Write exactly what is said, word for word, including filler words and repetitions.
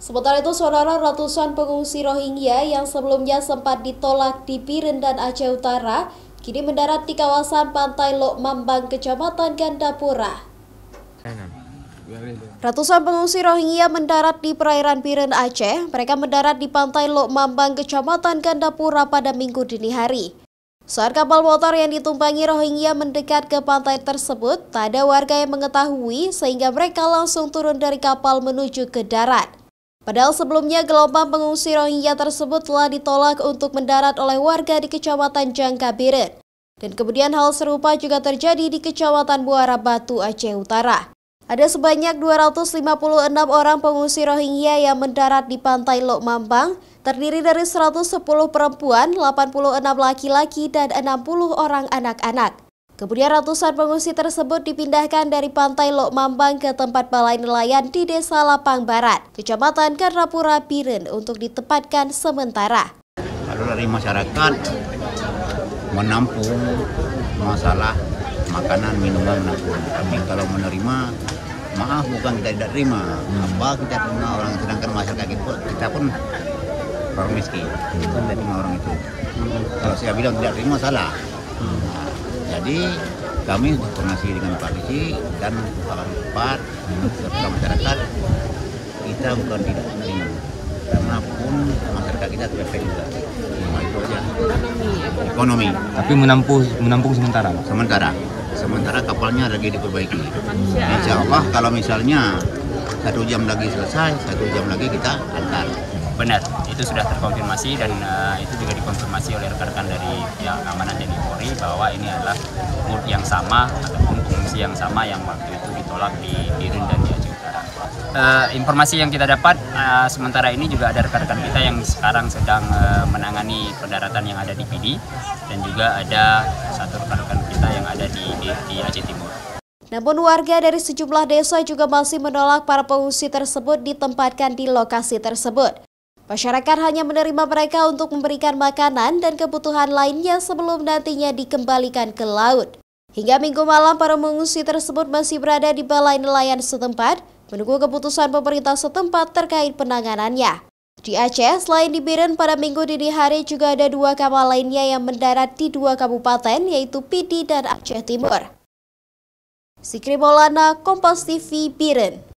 Sementara itu, saudara, ratusan pengungsi Rohingya yang sebelumnya sempat ditolak di Bireuen dan Aceh Utara kini mendarat di kawasan Pantai Lhok Mambang, Kecamatan Gandapura. Ratusan pengungsi Rohingya mendarat di perairan Bireuen, Aceh. Mereka mendarat di Pantai Lhok Mambang, Kecamatan Gandapura pada Minggu dini hari. Saat kapal motor yang ditumpangi Rohingya mendekat ke pantai tersebut, tak ada warga yang mengetahui sehingga mereka langsung turun dari kapal menuju ke darat. Padahal sebelumnya gelombang pengungsi Rohingya tersebut telah ditolak untuk mendarat oleh warga di Kecamatan Jangka Bireuen. Dan kemudian hal serupa juga terjadi di Kecamatan Muara Batu, Aceh Utara. Ada sebanyak dua ratus lima puluh enam orang pengungsi Rohingya yang mendarat di Pantai Lhok Mambang, terdiri dari seratus sepuluh perempuan, delapan puluh enam laki-laki, dan enam puluh orang anak-anak. Kemudian ratusan pengungsi tersebut dipindahkan dari Pantai Lhok Mambang ke tempat balai nelayan di Desa Lapang Barat, Kecamatan Gandapura, Bireuen untuk ditempatkan sementara. Lalu dari masyarakat menampung masalah makanan, minuman, menampung. Tapi kalau menerima, maaf bukan kita tidak terima. Apa kita terima orang, sedangkan masyarakat kita, kita pun orang miskin. Kita tidak terima orang itu. Kalau saya bilang tidak terima, salah. Jadi kami koordinasi dengan polisi dan kepala tempat serta masyarakat, kita bukan tidak menerima, karena pun masyarakat kita terpepet juga. Itu aja. Ekonomi. Tapi menampung menampung sementara. Sementara, sementara kapalnya lagi diperbaiki. Insya Allah kalau misalnya satu jam lagi selesai, satu jam lagi kita antar. Benar, itu sudah terkonfirmasi dan uh, itu juga dikonfirmasi oleh rekan-rekan dari pihak keamanan dan Polri bahwa ini adalah mood yang sama ataupun pengungsi yang sama yang waktu itu ditolak di Bireuen dan di Aceh Utara. Uh, informasi yang kita dapat uh, sementara ini juga ada rekan-rekan kita yang sekarang sedang uh, menangani pendaratan yang ada di Pidie dan juga ada satu rekan-rekan kita yang ada di, di, di Aceh Timur. Namun warga dari sejumlah desa juga masih menolak para pengungsi tersebut ditempatkan di lokasi tersebut. Masyarakat hanya menerima mereka untuk memberikan makanan dan kebutuhan lainnya sebelum nantinya dikembalikan ke laut. Hingga Minggu malam, para pengungsi tersebut masih berada di balai nelayan setempat, menunggu keputusan pemerintah setempat terkait penanganannya. Di Aceh, selain di Bireuen, pada Minggu dini hari juga ada dua kapal lainnya yang mendarat di dua kabupaten, yaitu Pidie dan Aceh Timur. Zikri Maulana, Kompas T V, Bireuen.